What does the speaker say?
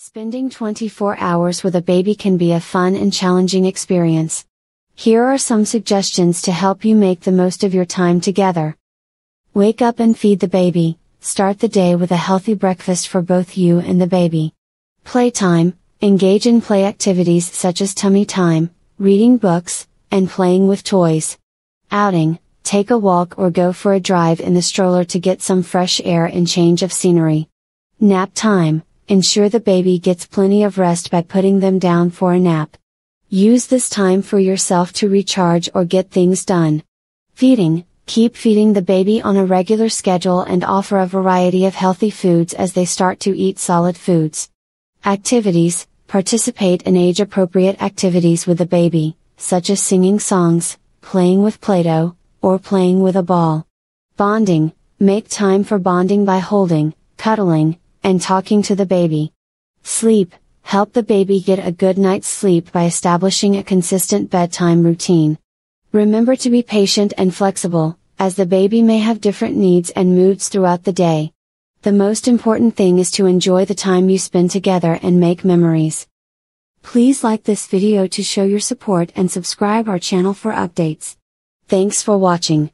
Spending 24 hours with a baby can be a fun and challenging experience. Here are some suggestions to help you make the most of your time together. Wake up and feed the baby. Start the day with a healthy breakfast for both you and the baby. Playtime. Engage in play activities such as tummy time, reading books, and playing with toys. Outing. Take a walk or go for a drive in the stroller to get some fresh air and change of scenery. Nap time. Ensure the baby gets plenty of rest by putting them down for a nap. Use this time for yourself to recharge or get things done. Feeding. Keep feeding the baby on a regular schedule and offer a variety of healthy foods as they start to eat solid foods. Activities. Participate in age-appropriate activities with the baby, such as singing songs, playing with Play-Doh, or playing with a ball. Bonding. Make time for bonding by holding, cuddling, and talking to the baby. Sleep. Help the baby get a good night's sleep by establishing a consistent bedtime routine. Remember to be patient and flexible, as the baby may have different needs and moods throughout the day. The most important thing is to enjoy the time you spend together and make memories. Please like this video to show your support and subscribe our channel for updates. Thanks for watching.